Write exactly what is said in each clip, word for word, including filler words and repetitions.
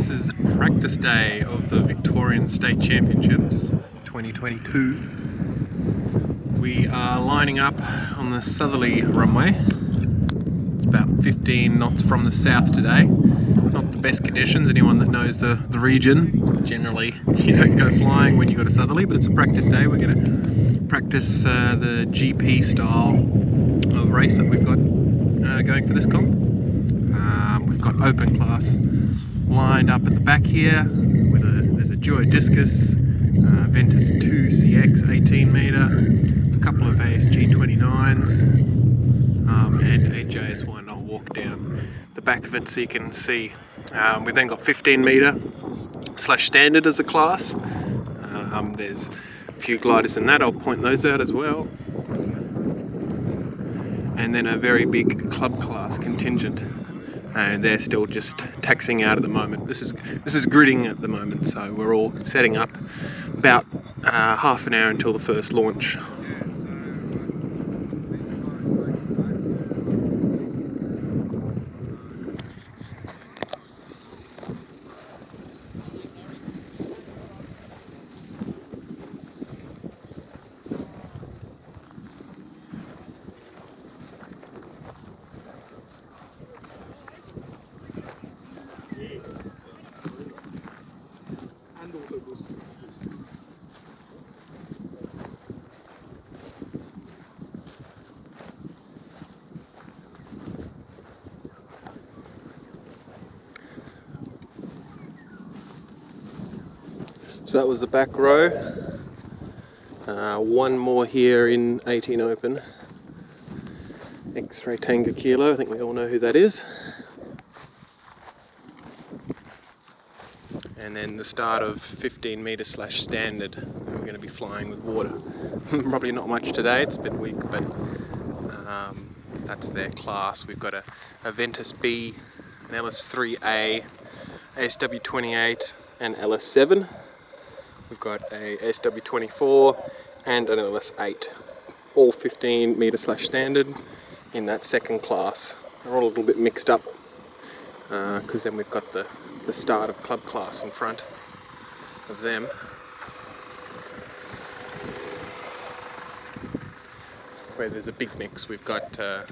This is practice day of the Victorian State Championships twenty twenty-two. We are lining up on the southerly runway. It's about fifteen knots from the south today. Not the best conditions, anyone that knows the, the region. Generally you don't go flying when you go to southerly, but it's a practice day. We're going to practice uh, the G P style of race that we've got uh, going for this comp. Um, we've got open class lined up at the back here with a, there's a duo discus, uh, Ventus two C X eighteen metre, a couple of A S G twenty-nines um, and a J S one. I'll walk down the back of it so you can see. Um, we've then got fifteen metre slash standard as a class. Um, there's a few gliders in that, I'll point those out as well. And then a very big club class contingent. And they're still just taxiing out at the moment. This is this is gridding at the moment, so we're all setting up about uh, half an hour until the first launch. So that was the back row. Uh, one more here in eighteen open. X-ray Tango Kilo, I think we all know who that is. And then the start of fifteen metre slash standard. We're going to be flying with water. Probably not much today, it's a bit weak, but um, that's their class. We've got a, a Ventus B, an L S three A, A S W twenty-eight and L S seven. We've got a S W twenty-four and an L S eight, all fifteen metre slash standard in that second class. They're all a little bit mixed up because uh, then we've got the, the start of club class in front of them. Where there's a big mix, we've got uh,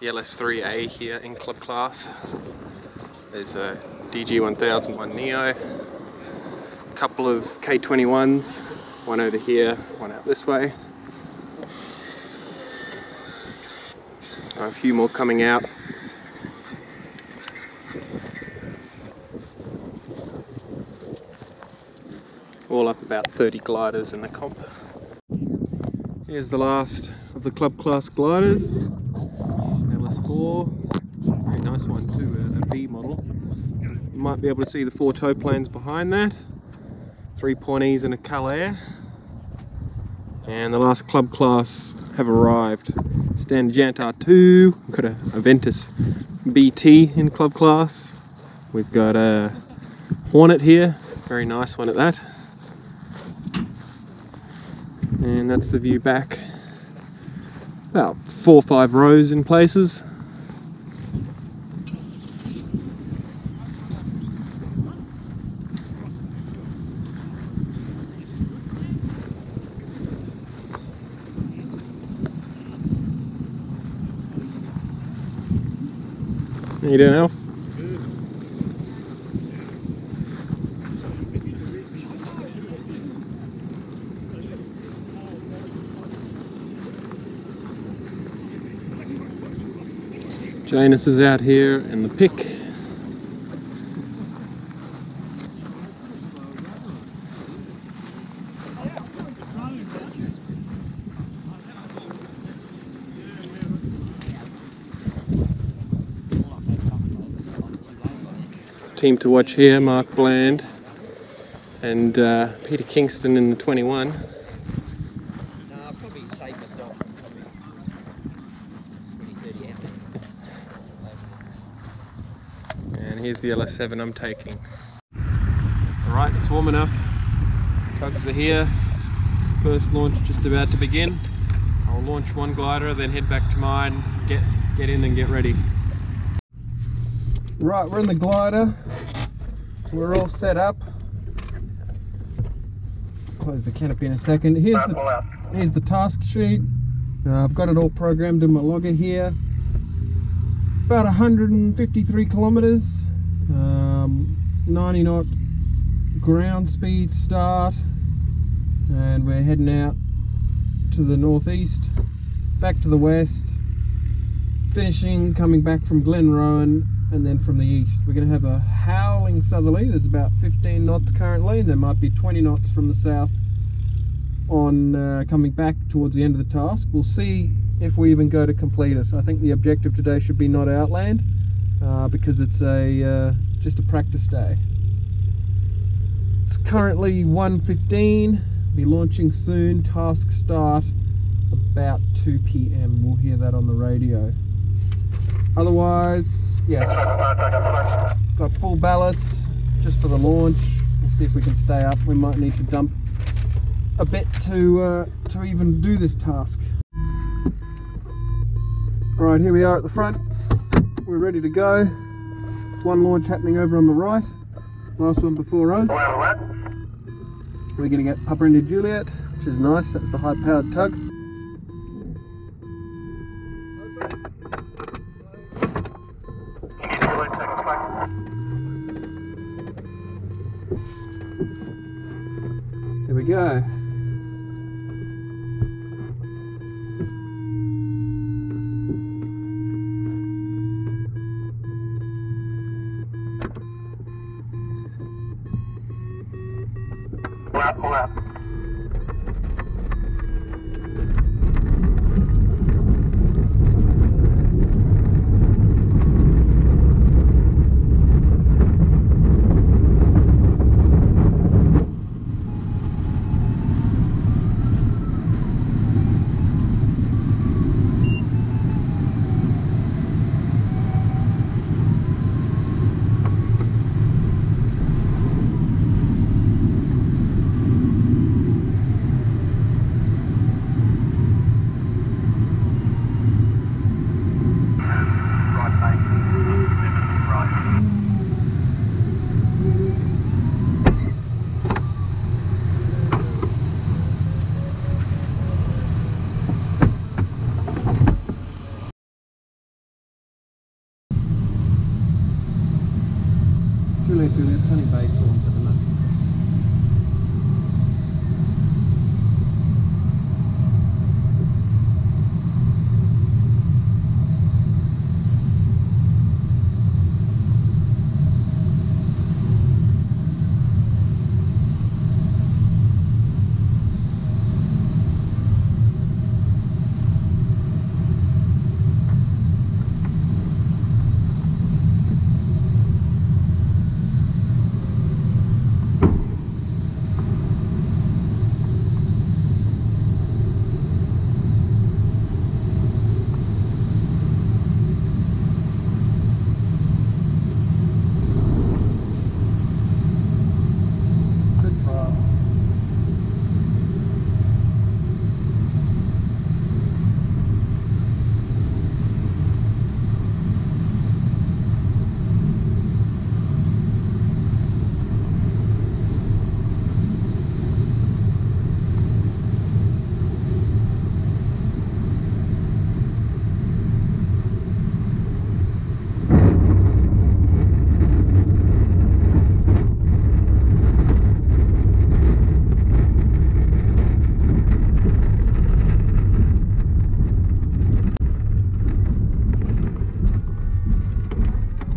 the L S three A here in club class. There's a D G one thousand one neo. Couple of K twenty-ones, one over here, one out this way. A few more coming out. All up about thirty gliders in the comp. Here's the last of the club class gliders. L S four, very nice one too, a B model. You might be able to see the four tow planes behind that. Three Pawnees and a Calais, and the last club class have arrived. Standard Jantar two, we've got a, a Ventus B T in club class. We've got a Hornet here, very nice one at that. And that's the view back, about four or five rows in places. How you doing, Al? Good. Janus is out here in the pick. Team to watch here, Mark Bland and uh, Peter Kingston in the twenty-one. Nah, I'll probably save myself probably twenty, thirty hours. And here's the L S seven I'm taking. Alright, it's warm enough. Tugs are here. First launch just about to begin. I'll launch one glider, then head back to mine, get, get in and get ready. Right, we're in the glider. we're all set up. Close the canopy in a second. Here's the, here's the task sheet. Uh, I've got it all programmed in my logger here. About one hundred fifty-three kilometers, um, ninety knot ground speed start, and we're heading out to the northeast, back to the west, finishing coming back from Glenrowan, and then from the east. We're going to have a howling southerly. There's about fifteen knots currently, and there might be twenty knots from the south on uh, coming back towards the end of the task. We'll see if we even go to complete it. I think the objective today should be not outland, uh, because it's a uh, just a practice day. It's currently one fifteen, be launching soon, task start about two p m We'll hear that on the radio. Otherwise, yes, got full ballast just for the launch. We'll see if we can stay up. We might need to dump a bit to uh, to even do this task. All right, here we are at the front. We're ready to go. One launch happening over on the right. Last one before us. We're going to get Papa India Juliet, which is nice. That's the high-powered tug. Go.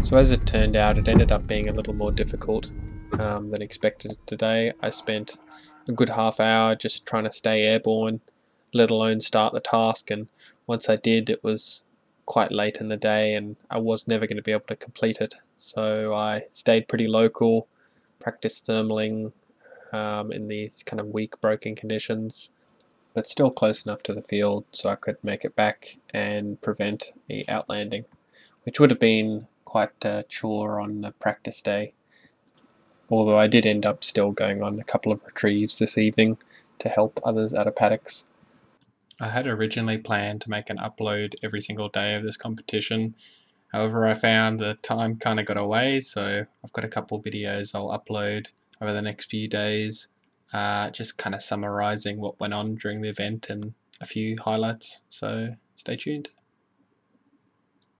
So as it turned out, it ended up being a little more difficult um, than expected today. I spent a good half hour just trying to stay airborne, let alone start the task, and once I did, it was quite late in the day and I was never going to be able to complete it. So I stayed pretty local, practiced thermaling um, in these kind of weak broken conditions, but still close enough to the field so I could make it back and prevent the outlanding, which would have been quite a chore on the practice day, although I did end up still going on a couple of retrieves this evening to help others out of paddocks. I had originally planned to make an upload every single day of this competition, However, I found the time kind of got away, so I've got a couple videos I'll upload over the next few days, uh, just kind of summarising what went on during the event and a few highlights, so stay tuned.